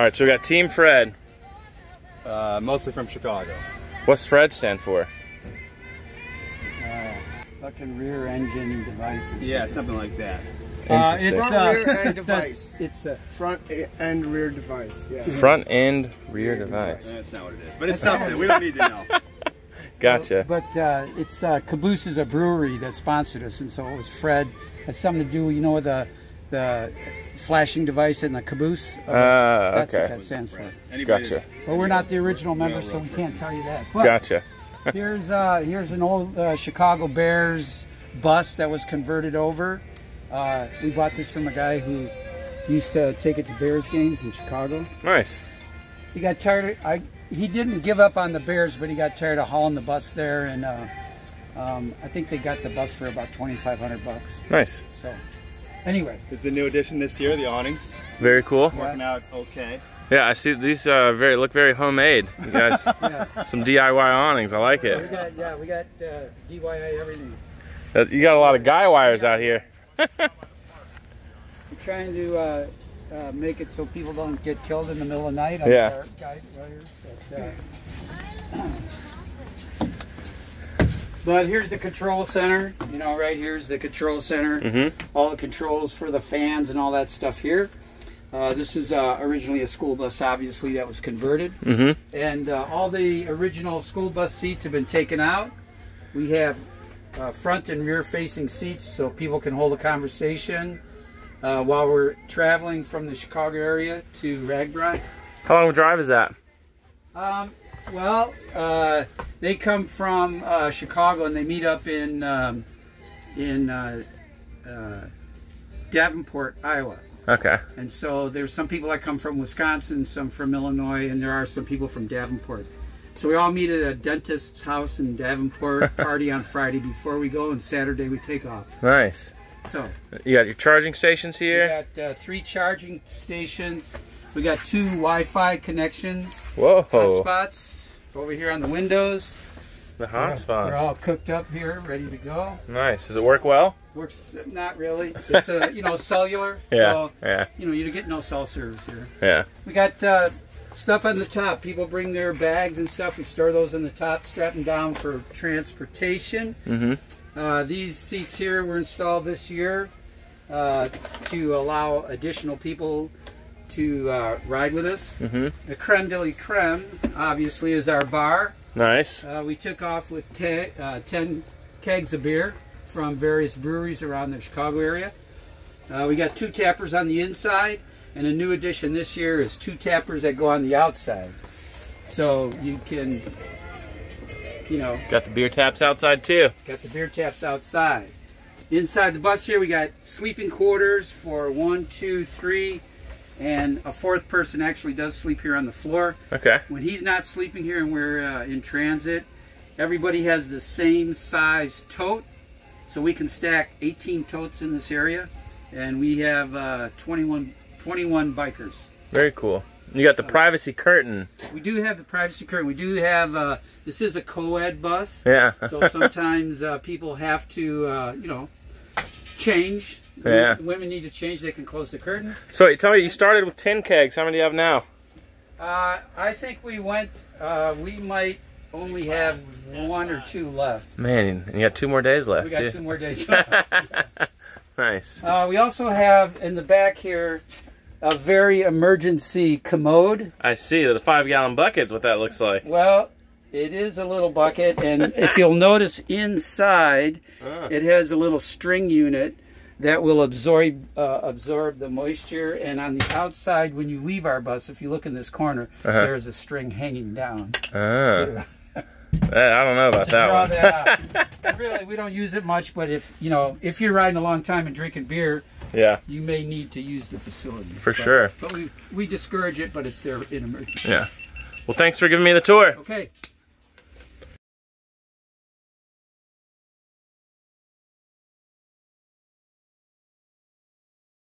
All right, so we got Team Fred. Mostly from Chicago. What's Fred stand for? Fucking rear engine devices. Yeah, something like that. It's front and rear device. Yeah. Front and rear device. That's not what it is, but it's something. We don't need to know. Gotcha. But Caboose is a brewery that sponsored us, and so it was Fred. That's something to do, you know, with the flashing device in the caboose. That's okay. What that stands for. Gotcha. But we're not the original members, so we can't tell you that. But gotcha. here's an old Chicago Bears bus that was converted over. We bought this from a guy who used to take it to Bears games in Chicago. Nice. He got tired of, he didn't give up on the Bears, but he got tired of hauling the bus there, and I think they got the bus for about $2,500 bucks. Nice. So, anyway. It's a new addition this year, the awnings. Very cool. Yeah. Working out okay. Yeah, I see these look very homemade. You guys, yeah. Some DIY awnings. I like it. We got DIY everything. You got a lot of guy wires out here. We're trying to make it so people don't get killed in the middle of the night. Yeah. Guy wires, but here's the control center. You know, right here's the control center. Mm-hmm. All the controls for the fans and all that stuff here. This is originally a school bus, obviously, that was converted. Mm-hmm. And all the original school bus seats have been taken out. We have front and rear facing seats so people can hold a conversation while we're traveling from the Chicago area to Ragbrai. How long of a drive is that? They come from Chicago and they meet up in Davenport, Iowa. Okay. And so there's some people that come from Wisconsin, some from Illinois, and there are some people from Davenport. So we all meet at a dentist's house in Davenport, party on Friday before we go, and Saturday we take off. Nice. So you got your charging stations here? We got 3 charging stations. We got 2 Wi-Fi connections. Whoa. Hotspots over here on the windows. The hotspots. We're all cooked up here, ready to go. Nice. Does it work well? Works not really. It's a cellular. Yeah. So, yeah. You get no cell service here. Yeah. We got stuff on the top. People bring their bags and stuff. We store those on the top, strap them down for transportation. Mm-hmm. These seats here were installed this year to allow additional people to ride with us. Mm-hmm. The creme de la creme, obviously, is our bar. Nice. We took off with 10 kegs of beer from various breweries around the Chicago area. We got 2 tappers on the inside, and a new addition this year is 2 tappers that go on the outside. So you can, Got the beer taps outside too. Got the beer taps outside. Inside the bus here, we got sleeping quarters for 1, 2, 3, and a 4th person actually does sleep here on the floor. Okay. When he's not sleeping here and we're in transit, everybody has the same size tote. So we can stack 18 totes in this area, and we have 21 bikers. Very cool. You got the privacy curtain. We do have the privacy curtain. We do have, this is a co-ed bus. Yeah. So sometimes people have to, change. Yeah. Women need to change, they can close the curtain. So you started with 10 kegs. How many do you have now? I think we might only have 1 or 2 left. Man, and you got 2 more days left. We got 2 more days left. Yeah. Nice. We also have in the back here a very emergency commode. I see. The 5-gallon bucket's what that looks like. Well, it is a little bucket, and if you'll notice inside, it has a little string unit that will absorb the moisture. And on the outside, when you leave our bus, if you look in this corner, there's a string hanging down. I don't know about that one. That really, we don't use it much, but if you're riding a long time and drinking beer, yeah, you may need to use the facility. But we discourage it, but it's there in emergency. Yeah. Well, thanks for giving me the tour. Okay.